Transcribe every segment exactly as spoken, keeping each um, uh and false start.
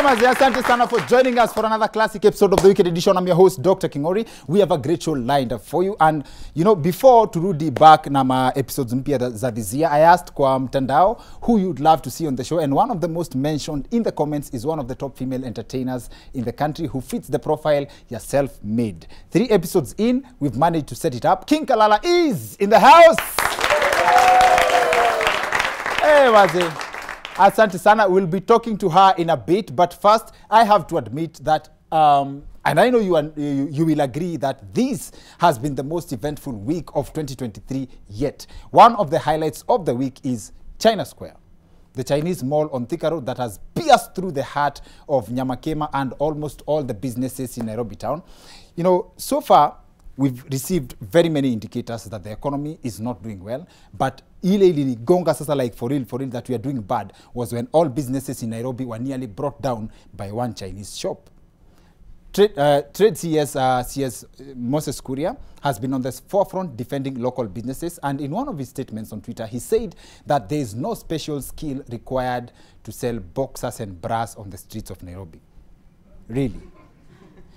Mtazamaji, asante sana for joining us for another classic episode of The Wicked Edition. I'm your host, Doctor Kingori. We have a great show lined up for you. And, you know, before turudi back na ma episodes mpya za this year, I asked kwa mtandao who you'd love to see on the show. And one of the most mentioned in the comments is one of the top female entertainers in the country who fits the profile you're self-made. Three episodes in, we've managed to set it up. King Kalala is in the house. Hey, Wazi. Asante sana, we'll be talking to her in a bit, but first, I have to admit that, um, and I know you, are, you, you will agree that this has been the most eventful week of twenty twenty-three yet. One of the highlights of the week is China Square, the Chinese mall on Thika Road that has pierced through the heart of Nyamakema and almost all the businesses in Nairobi town. You know, so far, we've received very many indicators that the economy is not doing well, but ile iligonga sasa, like for real, for real, that we are doing bad was when all businesses in Nairobi were nearly brought down by one Chinese shop. Trade, uh, trade C S, uh, C S Moses Kuria has been on the forefront defending local businesses, and in one of his statements on Twitter, he said that there is no special skill required to sell boxers and bras on the streets of Nairobi. Really?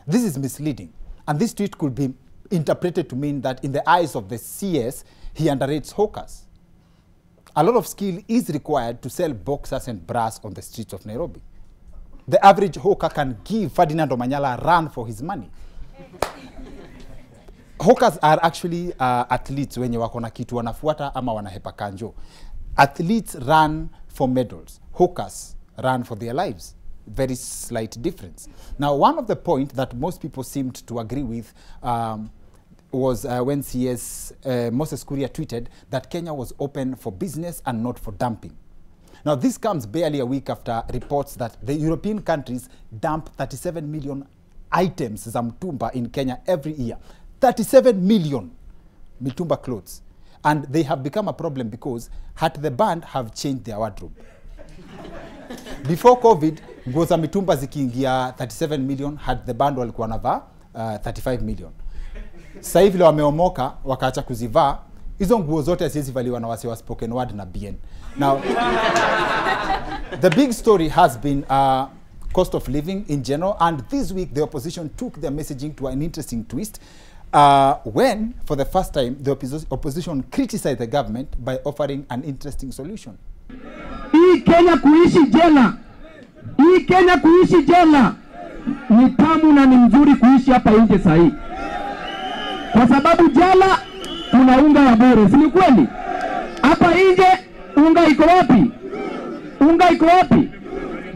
This is misleading, and this tweet could be interpreted to mean that in the eyes of the C S, he underrates hawkers. A lot of skill is required to sell boxers and brass on the streets of Nairobi. The average hawker can give Ferdinando Manyala a run for his money. Hawkers are actually uh, athletes wenye wako na kitu wanafuata ama wanahepa kanjo. Athletes run for medals. Hawkers run for their lives. Very slight difference. Now, one of the points that most people seemed to agree with um, was uh, when C S uh, Moses Kuria tweeted that Kenya was open for business and not for dumping. Now, this comes barely a week after reports that the European countries dump thirty-seven million items za mtumba in Kenya every year. thirty-seven million mtumba clothes. And they have become a problem because had the band have changed their wardrobe. Before COVID, nguo za mitumba zikiingia thirty-seven million, had the band walikuwa wanavaa uh, thirty-five million. Sasa hivi leo wameomoka wakaacha kuzivaa. Hizo nguo zote siwezi valiwa na wasi wa spoken word na B N. Now, the big story has been uh, cost of living in general, and this week the opposition took their messaging to an interesting twist uh, when, for the first time, the oppos opposition criticized the government by offering an interesting solution. Hii Kenya kuishi jela. Hii Kenya kuishi jela. Ni tamu na ni mzuri kuishi hapa nje sahi. Kwa sababu jela tuna unga ya bure, si kweli? Hapa nje unga iko wapi? Unga iko wapi?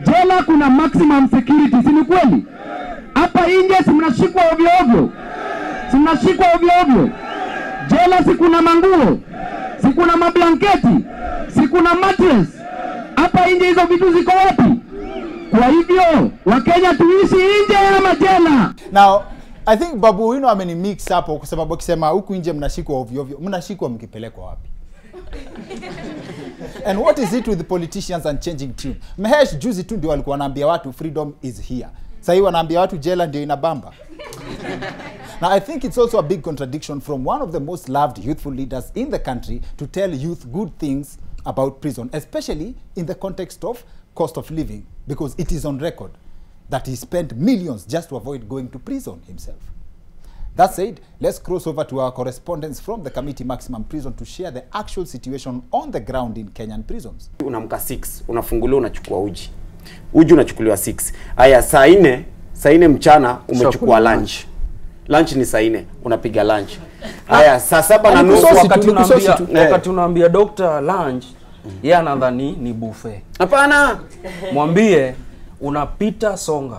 Jela kuna maximum security, si kweli? Hapa nje si mnashikwa ovyo ovyo. Si mnashikwa ovyo ovyo. Jela si kuna manguo. Si kuna mablanketi. Si kuna mattress. Hapa nje hizo vitu ziko wapi? Kwa hivyo, Wakenya tuishi nje ama jela. Now, I think babu wino ameni mix hapo kwa sababu akisema huku nje mnashikwa ovyo ovyo, mnashikwa mkipelekwa wapi? And what is it with the politicians and changing tune? Mahesh juzi tu ndio walikuwa wanaambia watu freedom is here. Sasa hivi wanaambia watu jela ndio inabamba. Now, I think it's also a big contradiction from one of the most loved youthful leaders in the country to tell youth good things about prison, especially in the context of cost of living, because it is on record that he spent millions just to avoid going to prison himself. That said, let's cross over to our correspondents from the Committee Maximum Prison to share the actual situation on the ground in Kenyan prisons. Unamka six, unafunguliwa unachukua uji. Uji unachukuliwa six. Aya saa nne, saa nne mchana umechukua lunch. Lunch ni saa nne, unapiga lunch. Aya saa saba na nusu wakati tunaambia doctor lunch. Ya nadhani ni buffet. Hapana. Mwambie unapita songa.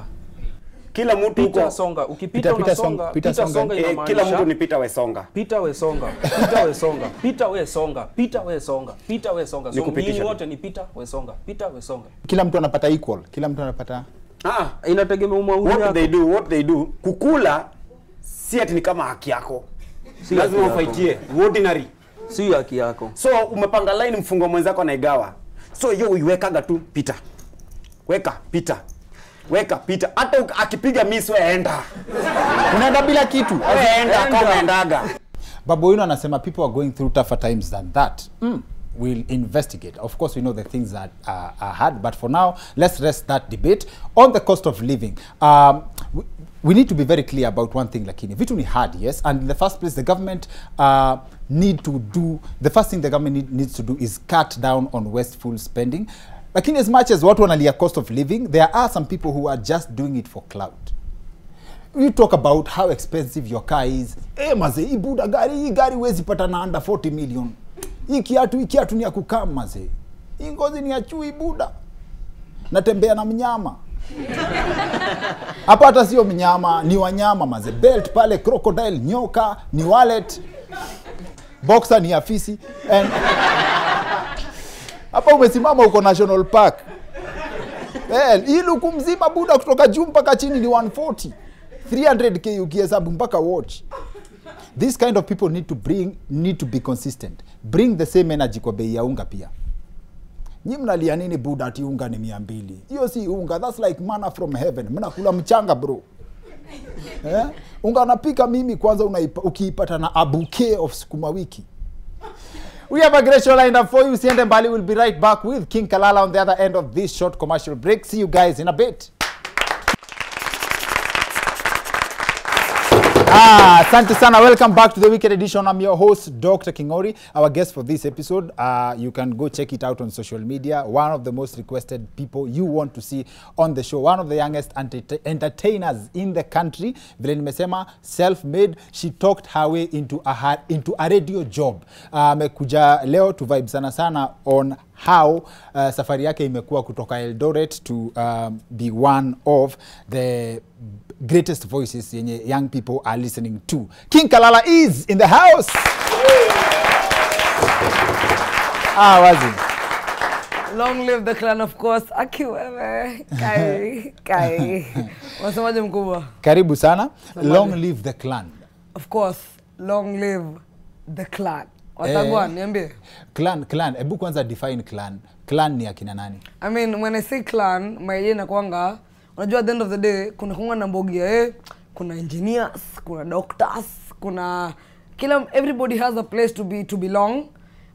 Kila mtu uko songa. Ukipita pita, unasonga, pita songa. Pita songa, pita songa. E, kila mtu ni pita we songa. Pita we songa. Pita we songa. Pita we songa. Pita we songa. Pita we songa. So nyinyi wote ni pita we songa. Pita we songa. Kila mtu anapata equal. Kila mtu anapata. Ah, inategemea umaulia. What they do, what they do. Kukula si ati ni kama haki yako. Si lazima ufaitie. Ordinary. Sio haki yako. So umepanga line mfungo mwenzako anaigawa. So hiyo uiwekaga tu pita. Weka pita. Weka pita. Hata akipiga miss wewe enda. Unaenda bila kitu. Wewe enda kama unaendaga. Babu wino anasema people are going through tougher times than that. Mm. will investigate. Of course, we know the things that uh, are hard, but for now, let's rest that debate. On the cost of living, um, we, we need to be very clear about one thing, lakini. Vitu ni hard, yes, and in the first place, the government uh, need to do, the first thing the government need, needs to do is cut down on wasteful spending. Lakini as much as watu wanalia cost of living, there are some people who are just doing it for clout. You talk about how expensive your car is. Eh, maze, ibuda gari, hii gari wezi patana under forty million. Hii kiatu, hii kiatu ni ya kukama ze. Hii ngozi ni ya chui buda. Natembea na mnyama. Hapa hata sio mnyama, ni wanyama maze. Belt pale, crocodile, nyoka, ni wallet. Boxer ni ya fisi. And hapa umesimama uko National Park. Well, hii luku mzima buda kutoka juu mpaka chini ni one forty. three hundred K ukihesabu mpaka watch. This kind of people need to bring need to be consistent. Bring the same energy kwa bei ya unga pia. Nyi mnalia nini buda ati unga ni mia mbili? Hiyo si unga, that's like manna from heaven. Mnakula mchanga bro. Eh? Unga unapika mimi kwanza unaipa, ukiipata na a bouquet of sukuma wiki. We have a great show lined up for you. Siende mbali, we'll be right back with King Kalala on the other end of this short commercial break. See you guys in a bit. Ah, asante sana. Welcome back to The Wicked Edition. I'm your host, Doctor Kingori. Our guest for this episode, uh, you can go check it out on social media. One of the most requested people you want to see on the show. One of the youngest entertainers in the country. Vile nimesema, self-made. She talked her way into a, into a radio job. Amekuja uh, leo to vibe sana sana on how uh, safari yake imekuwa kutoka Eldoret to um, be one of the greatest voices yenye young people are listening to. King Kalala is in the house. Ah, wazi. Long live the clan, of course. Akiwewe. Kai. Kai. Wasemaje mkubwa? Karibu sana. Long live the clan. Of course. Long live the clan. Watagwan, eh, niambie. Clan, clan. Ebu kwanza define clan. Clan ni akina nani? I mean, when I say clan, maelezo inakuanga, unajua at the end of the day, kuna kunga na mbogia, eh? Kuna engineers, kuna doctors, kuna kila, everybody has a place to be to belong,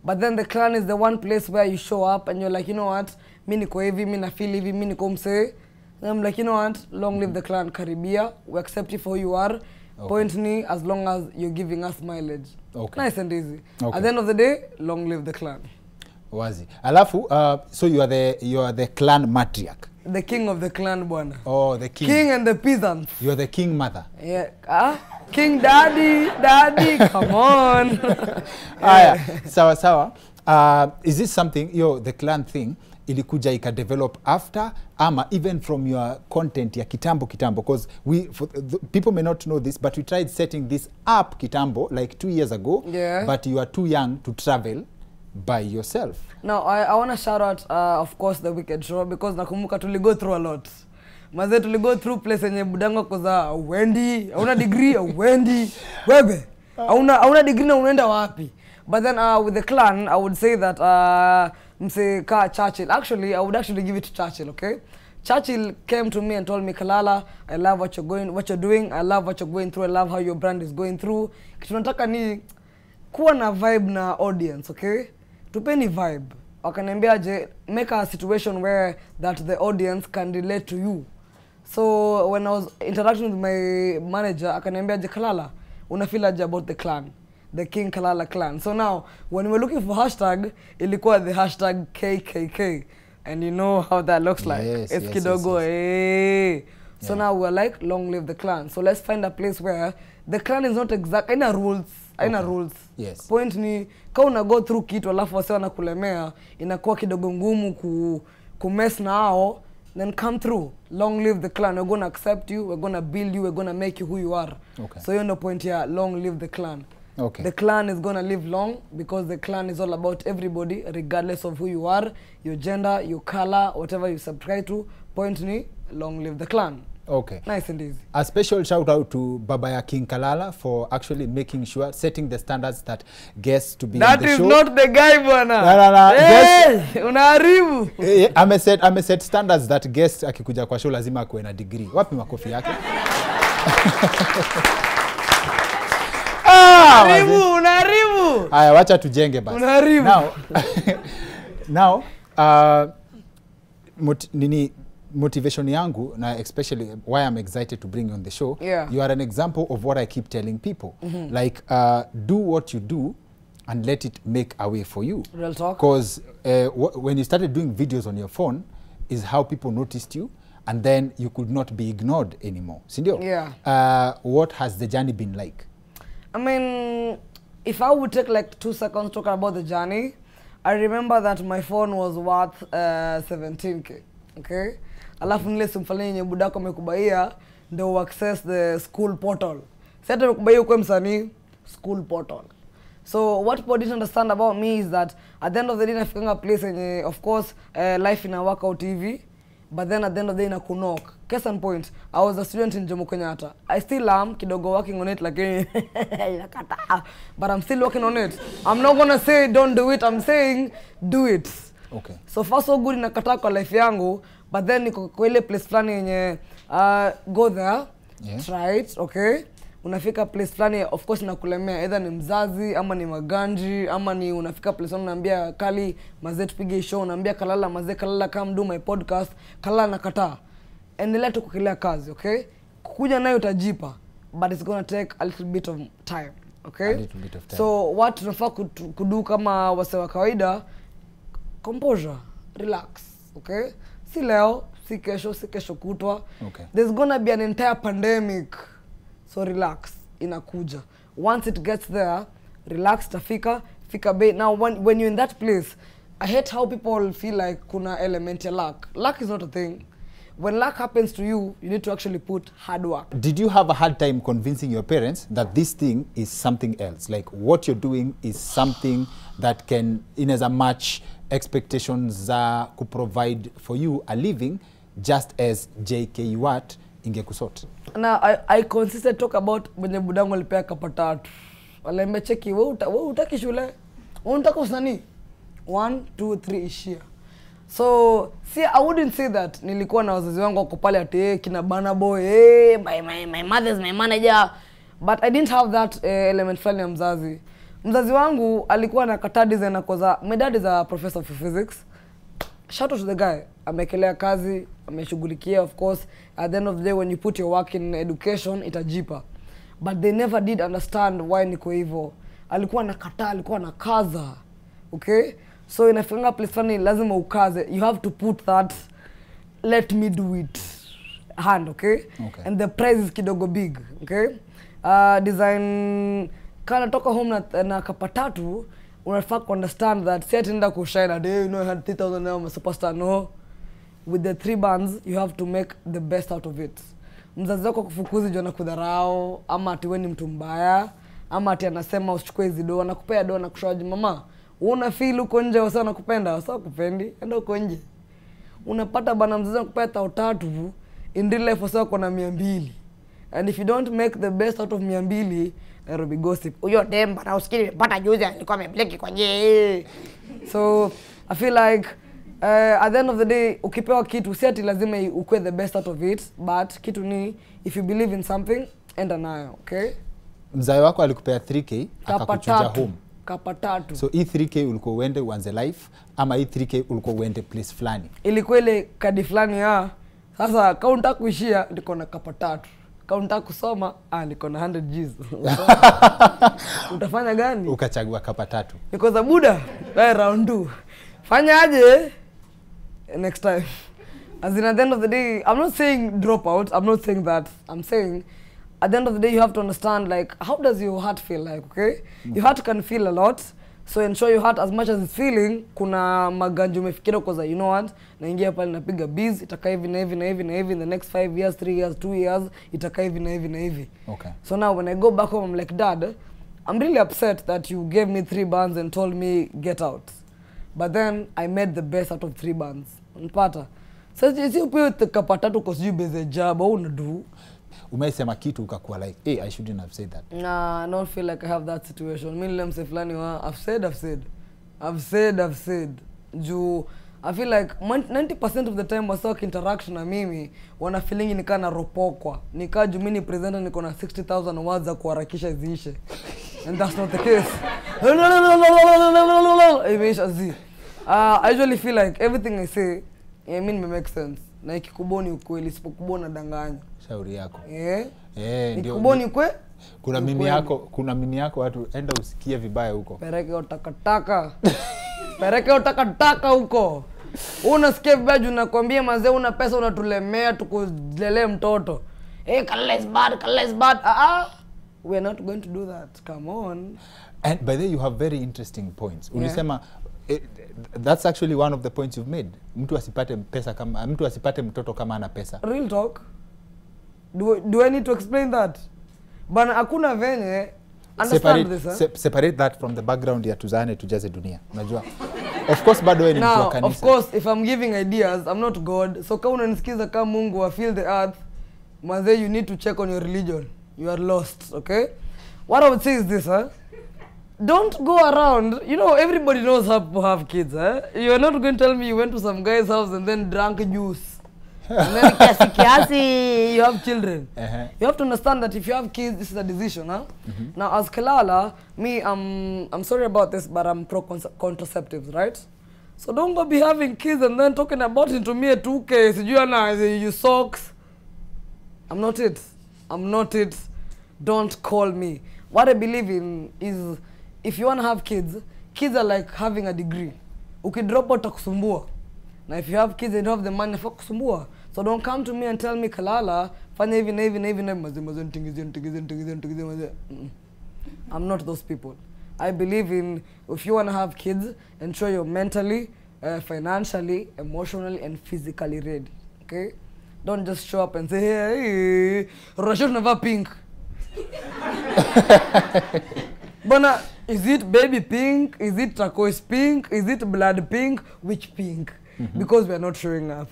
but then the clan is the one place where you show up and you're like, you know what, mi niko hivi, mi na feel hivi, mi niko mse. And I'm like, you know what, long live the clan, Karibia, we accept you for who you are. Okay. Point me as long as you're giving us mileage. Okay. Nice and easy. Okay. At the end of the day, long live the clan. Wazi. Alafu, uh, so you are the you are the clan matriarch. The king of the clan, bwana. Oh, the king. King and the peasants. You're the king mother. Yeah. Ah? King daddy, daddy, come on. Aya, sawa sawa. Uh, is this something, yo, the clan thing, ilikuja ika develop after, ama even from your content ya kitambo kitambo, because we, for, the, people may not know this, but we tried setting this up kitambo like two years ago, yeah. But you are too young to travel by yourself. Now, I, I want to shout out, uh, of course, The Wicked Show, because nakumuka tuli go through a lot. Maze tuli go through place enye budango koza Wendy, hauna degree, Wendy, webe, hauna, hauna degree na unenda wapi. But then uh, with the clan, I would say that uh, Mse Ka Churchill. Actually, I would actually give it to Churchill, okay? Churchill came to me and told me, Kalala, I love what you're going, what you're doing. I love what you're going through. I love how your brand is going through. Kitu nataka ni kuwa na vibe na audience, okay? Tupeni vibe. Wakaniambia, make a situation where that the audience can relate to you. So when I was interacting with my manager, wakaniambia, Kalala, unafeel aje about the clan? The King Kalala clan. So now, when we're looking for hashtag, ilikuwa the hashtag K K K. And you know how that looks like. Yes, it's yes, kidogo, yes, yes. Hey. So yeah. Now we're like, long live the clan. So let's find a place where the clan is not exact, aina rules, aina okay. Rules. Yes. Point ni, kama una go through kitu alafu wase wanakulemea, inakuwa kidogo ngumu ku, ku mess nao, then come through. Long live the clan. We're gonna accept you, we're gonna build you, we're gonna make you who you are. Okay. So you know point here, long live the clan. Okay. The clan is going to live long because the clan is all about everybody, regardless of who you are, your gender, your color, whatever you subscribe to. Point ni, long live the clan. Okay. Nice and easy. A special shout out to Babaya King Kalala for actually making sure, setting the standards that guests to be that in the show. That is not the guy, bwana. No, no, no. Yes, unaharibu. Eh, ame set, ame set standards that guests akikuja kwa show lazima akuwe na degree. Wapi makofi yake? Unaribu, unaribu. Haya, wacha tujenge basi. Unaharibu. Now, now uh, mut, nini, motivation yangu, na especially why I'm excited to bring you on the show, yeah. you are an example of what I keep telling people. Mm-hmm. Like, uh, do what you do and let it make a way for you. Real talk. Because uh, when you started doing videos on your phone, is how people noticed you, and then you could not be ignored anymore. Sindio? Yeah. Uh, what has the journey been like? I mean, if I would take like two seconds to talk about the journey, I remember that my phone was worth uh, seventeen K, okay? Alafu nile simfalini nye budako mekubahia, ndo access the school portal. Siyata mekubahia ukwe msani, school portal. So what people didn't understand about me is that at the end of the day, nafikanga place nye, of course, uh, life ina work out T V, but then at the end of the day, ina kunok. Case and point, I was a student in Jomo Kenyatta. I still am, kidogo working on it like, but I'm still working on it. I'm not gonna say don't do it, I'm saying do it. Okay. So far so good inakataa kwa life yangu, but then niko kwa ile place flani yenye uh, go there, yeah. try it, okay? Unafika place flani, of course nakulemea, either ni mzazi, ama ni maganji, ama ni unafika place flani, unambia Kali, mazee tupige show, unambia Kalala, mazee Kalala come do my podcast, Kalala nakataa. Endelea tu kukilia kazi, okay? Kukuja nayo utajipa, but it's gonna take a little bit of time, okay? A little bit of time. So what tunafaa kudu kama wase wa kawaida, composure, relax, okay? Si leo, si kesho, si kesho kutwa. Okay. There's gonna be an entire pandemic. So relax, inakuja. Once it gets there, relax, tafika, fika bay. Now when, when you're in that place, I hate how people feel like kuna element ya luck. Luck is not a thing. When luck happens to you, you need to actually put hard work. Did you have a hard time convincing your parents that this thing is something else? Like what you're doing is something that can, in as a match, expectations uh, could provide for you a living, just as J K U A T ingekusot. Now, I, I consistently talk about when budango lipea kapatatu. Wale mecheki, we utaki shule, we utaki usani. One, two, three ishia. So, see, I wouldn't say that. Nilikuwa na wazazi wangu kupali ati, kina bana boy, hey, my, my, my mother's my manager. But I didn't have that uh, element flani ya mzazi. Mzazi wangu alikuwa na katadiz na koza. My dad is a professor for physics. Shout out to the guy. Amekelea kazi, ameshughulikia, of course. At the end of the day, when you put your work in education, itajipa. But they never did understand why niko hivyo. Alikuwa na kata, alikuwa na kaza. Okay? So in a finger place funny, lazima ukaze. You have to put that, let me do it, hand, okay? Okay. And the price is kidogo big, okay? Uh, design... Kana toka home na, na kapatatu, unafaa ku understand that si atenda kushine day, you know, had three thousand now, I'm a superstar, no. With the three bands, you have to make the best out of it. Mzazi wako kufukuzi juu anakudharau, ama ati wewe ni mtu mbaya, ama ati anasema usichukue hizo do, anakupea do na kushauri mama, una feel uko nje wasa anakupenda, wasa kupendi, enda uko nje. Unapata bana mzazi anakupea elfu tatu, in real life wasa uko na mia mbili. And if you don't make the best out of mia mbili, Nairobi gossip. Uyo demba na usikini mepata juzi alikuwa mebleki kwa njee. So I feel like uh, at the end of the day ukipewa kitu si ati lazima ukue the best out of it, but kitu ni if you believe in something enda nayo, okay? Mzai wako alikupea three K akakuchuja home. Kapatatu. So hii three K ulikuwa uende uanze life ama hii three K ulikuwa uende place flani? Ilikuwa ile kadi flani ya sasa kaunta kuishia ndiko na kapatatu. Kaunta kusoma, ah, niko na hundred G's. Utafanya gani? Ukachagua kapa tatu. Niko za muda, like round two. Fanya aje, next time. As in, at the end of the day, I'm not saying drop out, I'm not saying that. I'm saying, at the end of the day, you have to understand, like, how does your heart feel like, okay? Mm. Your heart can feel a lot, so ensure your heart, as much as it's feeling, kuna maganju mefikira koza, you know what, naingia pali napiga biz, itaka hivi na hivi na hivi na hivi, in the next five years, three years, two years, itaka hivi na hivi na hivi. Okay. So now when I go back home, I'm like, Dad, I'm really upset that you gave me three bands and told me, get out. But then, I made the best out of three bands. Unapata. So, isi upiwe kapatatu kosu beze jaba, unadu. Umeisema kitu ukakuwa like, hey, I shouldn't have said that. Nah, I don't feel like I have that situation. Mimi nile mse fulani wa, I've said, I've said. I've said, I've said. Juu, I feel like ninety percent of the time wasawa interaction na mimi, wana feeling nika na ropokwa. Nika juu mini presenta niko na sixty thousand words za kuharakisha ziishe. and that's not the case. Uh, I usually feel like everything I say, I mean, may make sense. Na ikikuboni ukweli, sipokubona danganya. Shauri yako. Yeah. Yeah. Ikikuboni kwe? Kuna mimi yako, kuna mimi yako watu enda usikie vibaya huko. Pereke utakataka. Pereke utakataka huko. Unasikia vibaya juu nakwambia mazee una pesa unatulemea tukulelee mtoto. Hey, Kalala is bad, Kalala is bad. Ah, uh-uh. We're not going to do that. Come on. And by the way, you have very interesting points. Yeah. Unisema, it, that's actually one of the points you've made. Mtu asipate pesa kama, mtu asipate mtoto kama ana pesa. Real talk. Do do I need to explain that? But hakuna venye understand separate, this. Huh? Se separate that from the background ya tuzane tujaze dunia. Unajua. Of course bado wewe ni mtu wa kanisa. Now, of course, if I'm giving ideas, I'm not God. So kama unanisikiza kama Mungu, I feel the earth. Maze, you need to check on your religion. You are lost, okay? What I would say is this, huh? Don't go around. You know, everybody knows how to have kids, huh? You're not going to tell me you went to some guy's house and then drank juice. And then kiasi kiasi, you have children. Uh-huh. You have to understand that if you have kids, this is a decision, huh? Mm-hmm. Now, as Kalala, me, I'm, I'm sorry about this, but I'm pro-contraceptives, right? So don't go be having kids and then talking about it to me at two K, you socks. I'm not it. I'm not it. Don't call me. What I believe in is, if you want to have kids, kids are like having a degree. Uki drop out takusumbua. Now if you have kids, they don't have the money for kusumbua. So don't come to me and tell me, Kalala, fanya hivi na hivi na hivi na hivi. I'm not those people. I believe in, if you want to have kids, ensure you're mentally, uh, financially, emotionally, and physically ready. Okay? Don't just show up and say, hey, Rachel never pink. Bona, is it baby pink? Is it turquoise pink? Is it blood pink? Which pink? Mm-hmm. Because we're not showing up.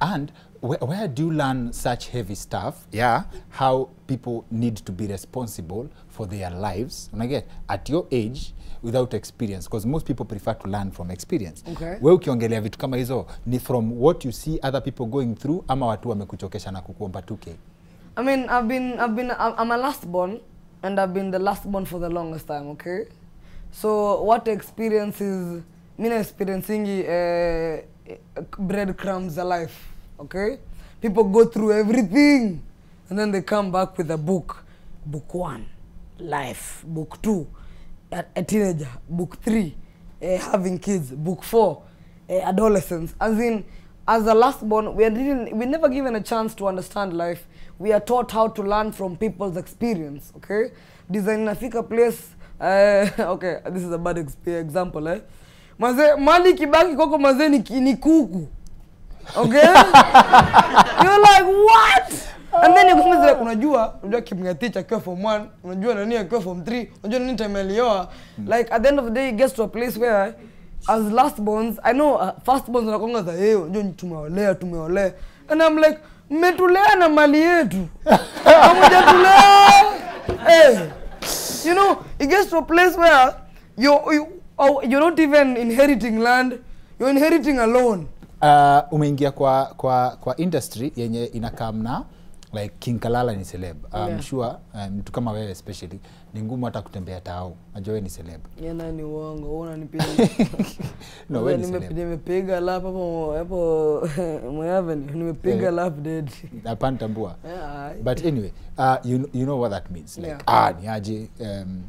And where, where do you learn such heavy stuff? Yeah. How people need to be responsible for their lives. And again, at your age, without experience, because most people prefer to learn from experience. Okay. Wewe ukiongelea vitu kama hizo ni from what you see other people going through, ama watu wamekuchokesha na kukuomba two K. I mean, I've been I've been I'm a last born and I've been the last born for the longest time, okay? So what experience is me experiencing eh uh, breadcrumbs of life, okay? People go through everything and then they come back with a book. Book one, life. Book two, a teenager. Book three, eh, having kids. Book four, eh, adolescence. As in, as the last born, we are didn't, we never given a chance to understand life. We are taught how to learn from people's experience. Okay, designing a Thika place. Uh, okay, this is a bad example. Eh, mali kibaki koko maze ni kuku. Okay, you're like what? And then you come like, unajua, unajua kimya teacher kwa form one, unajua nani kwa form three, unajua nani time alioa. Like at the end of the day, it gets to a place where, as lastborns, I know uh, firstborns wanakonga za, hey, unajua tumeolea, tumeolea. And I'm like, mmetulea na mali yetu. Hamujatulea. Hey, you know, it gets to a place where you you oh, you're not even inheriting land, you're inheriting a loan. Uh, umeingia kwa kwa kwa industry yenye inakamna. Like King Kalala ni celeb. I'm yeah. sure mtu um, kama wewe especially ni ngumu hata kutembea tao. Najua wewe ni celeb. Yeye nani uongo, unanipiga. No, wewe ni celeb. Nimepiga lap hapo hapo Moyaveni. Nimepiga lap dead. Napanda tambua. But anyway, uh, you you know what that means. Like yeah. ah ni aje um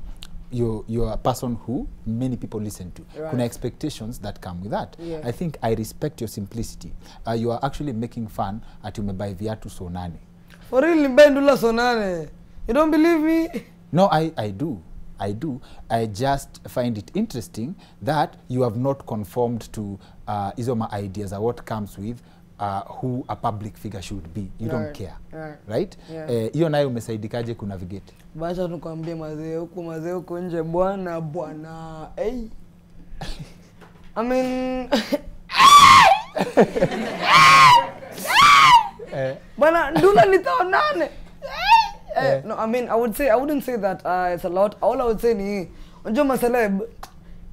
you you're a person who many people listen to. Right. Kuna expectations that come with that. Yeah. I think I respect your simplicity. Uh, you are actually making fun at umebai viatu so nane. For real, you don't believe me? No, I, I do. I do. I just find it interesting that you have not conformed to uh, Izoma ideas or what comes with uh, who a public figure should be. You right. don't care. Right? Right? Yeah. Iyo nayo umesaidikaje kunavigate. Bacha tukwambie mazee huku, mazee huku nje bwana, bwana. Hey. I mean... Yeah. No, I mean, I would say, I wouldn't say that uh, it's a lot. All I would say ni, unajua maseleb,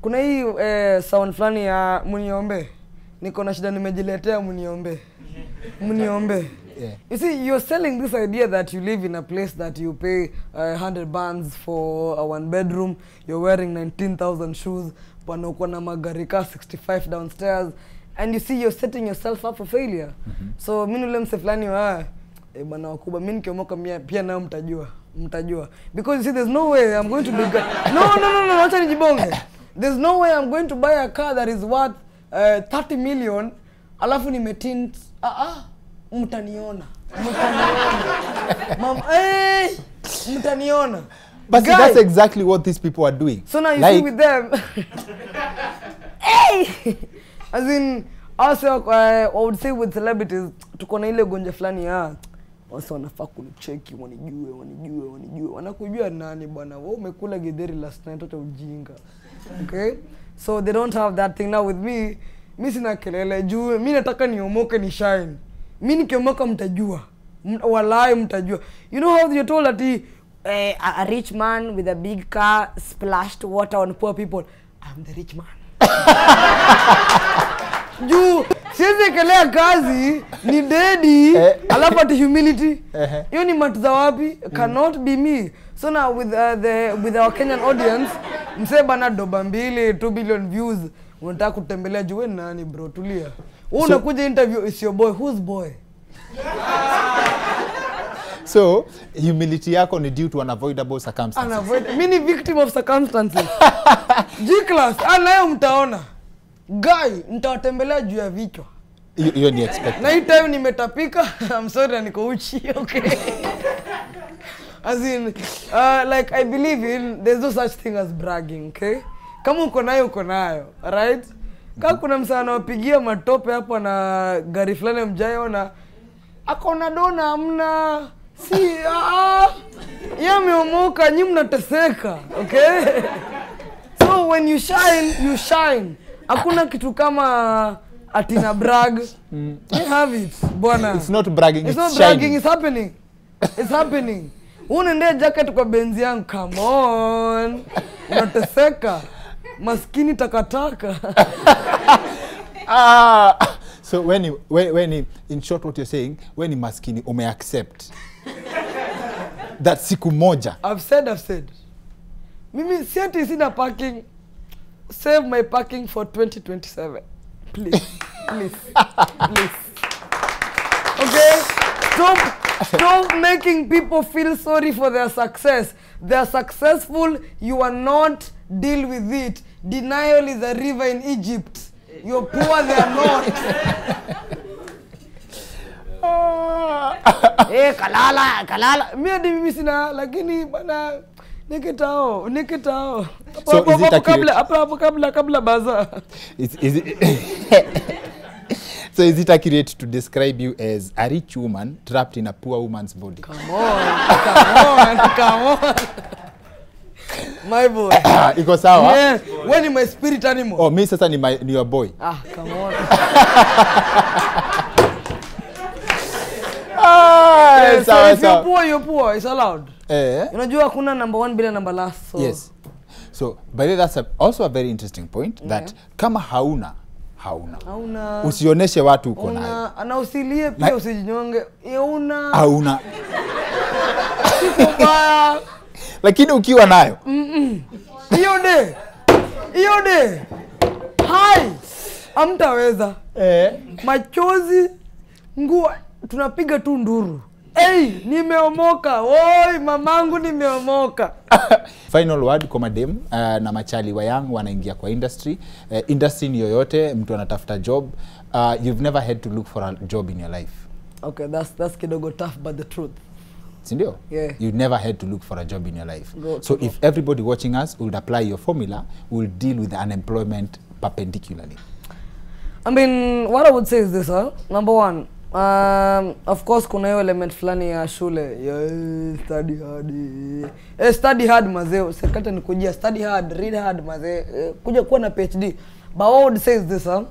kuna hii eh, sound flani ya muniombe. Niko na shida nimejiletea muniombe. Muniombe. Yeah. You see, you're selling this idea that you live in a place that you pay uh, one hundred bands for a one bedroom, you're wearing nineteen thousand shoes, panokona magarika sixty-five downstairs, and you see you're setting yourself up for failure. Mm-hmm. So, minulem seflani wa, ebana wakuba, mini kiomoka pia na mtajua, mtajua. Because you see, there's no way I'm going to be... No, no, no, no, wacha nijibonge. There's no way I'm going to buy a car that is worth uh, thirty million, alafu nimetint, ah, ah. Mutaniona. Mutaniona. Mom, hey! Mutaniona. But see, that's exactly what these people are doing. So now you like... see with them. Hey! As in, also, uh, I would say with celebrities, tukona ile gonja flani ya. Wasa wanafaa kunicheki, wanijue, wanijue, wanijue. Wanakujua nani bwana, wao umekula githeri last night hata ujinga. Okay? So they don't have that thing. Now with me, mi sina kelele juu, mi nataka niomoke ni shine. Mini kiomoka mtajua. Walai mtajua. You know how you're told that he, eh, a, a rich man with a big car splashed water on poor people. I'm the rich man. Juu, siwezi kelea kazi, ni daddy, alafu ati humility. Hiyo ni matuza wapi, cannot be me. So now with, uh, the, with our Kenyan audience, mse bana doba mbili, two billion views. Unataka kutembelea juu nani bro, tulia. Oh, so, nakuja interview, it's your boy. Who's boy? So, humility yako ni due to unavoidable circumstances. Unavoidable. Mini victim of circumstances. G-class, anayo mtaona. Guy, mtawatembelea juu ya vichwa. Hiyo ni expected. Na hii time nimetapika, I'm sorry na niko uchi, okay? As in, uh, like I believe in, there's no such thing as bragging, okay? Kama uko nayo, uko nayo, alright? Kaka kuna msa anawapigia matope hapa na gari fulani mjaiona akona dona amna si ah yeye ameomoka nyinyi mnateseka, okay? So when you shine you shine, hakuna kitu kama atina brag. Mm. You have it bwana, it's not bragging, it's, it's not shining. Bragging, it's happening, it's happening. Unaendea jacket kwa benzi yangu, come on, unateseka. Maskini takataka. Ah, so when you, when, when you, in short, what you're saying, when you maskini, ume accept that siku moja. I've said, I've said. Mimi siati sina parking. Save my parking for twenty twenty-seven, please, please, please. Okay, stop. Stop making people feel sorry for their success. They are successful, you are not, deal with it. Denial is a river in Egypt. You're poor, they are not. Hey, Kalala, Kalala. Me adi mimi sina, lakini bana, nikitao, nikitao. So is it accurate? Apo kabla, kabla baza. Is it... So is it accurate to describe you as a rich woman trapped in a poor woman's body? Come on, come on, come on. My boy. It goes out, yeah. Huh? When is my spirit animal? Oh, me, sasa, ni my, ni your boy. Ah, come on. Ah, yeah, so if you're poor, you're poor. It's allowed. Eh? You know, you are number one, billion number last. So. Yes. So, by the way, that's a, also a very interesting point, yeah. That kama hauna, hauna. Hauna. Usioneshe watu uko nayo. Ana usilie pia like, usijinyonge. Hauna. Hauna. Siko baya. Lakini ukiwa nayo. Mhm. Hiyo de. Hiyo de. Hai. Amtaweza. Eh. Machozi nguo tunapiga tu nduru. Hey, nimeomoka. Oi, mamangu nimeomoka. Final word kwa madem uh, na machali wayangu wanaingia kwa industry. Uh, industry ni yoyote, mtu anatafuta job. Uh, you've never had to look for a job in your life. Okay, that's that's kidogo tough, but the truth. Sindio? Yeah. You never had to look for a job in your life. Go, so go. If everybody watching us would apply your formula, we'll deal with unemployment perpendicularly. I mean, what I would say is this, huh? Number one, Um, of course, kuna hiyo element fulani ya shule. Yeah, study hard. Eh, study hard mazeo. Serikali ni kujia study hard, read hard mazeo. Eh, kuja kuwa na PhD. But what I would say is this, huh?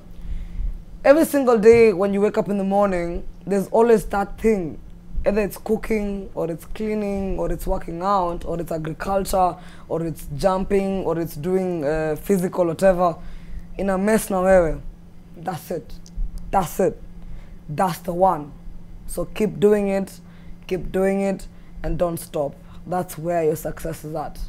Every single day when you wake up in the morning, there's always that thing. Either it's cooking, or it's cleaning, or it's working out, or it's agriculture, or it's jumping, or it's doing uh, physical, whatever. In a mess na wewe. That's it. That's it. That's the one. So keep doing it, keep doing it, and don't stop. That's where your success is at.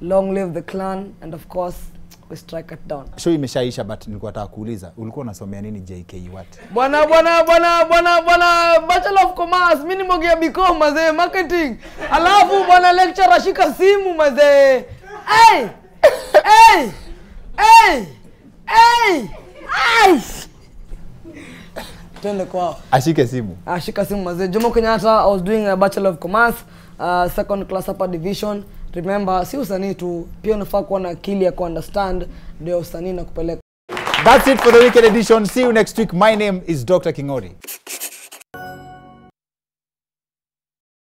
Long live the clan, and of course, we strike it down. Show imeshaisha, but nilikuwa nataka kuuliza, ulikuwa unasomea nini J K U A T? Bwana bwana bwana bwana bwana Bachelor of Commerce, mimi nimogea B Com mazee marketing. Alafu bwana lecturer ashika simu mazee. Hey! Hey! Hey! Hey! Hey! Twende kwao. Ashike simu. Ashika simu mazee. Jomo Kenyatta, I was doing a Bachelor of Commerce, uh, second class upper division. Remember, si usanii tu, pia unafaa kuwa na akili ya kuunderstand ndio usanii na kupeleka. That's it for the Wicked Edition. See you next week. My name is Doctor Kingori.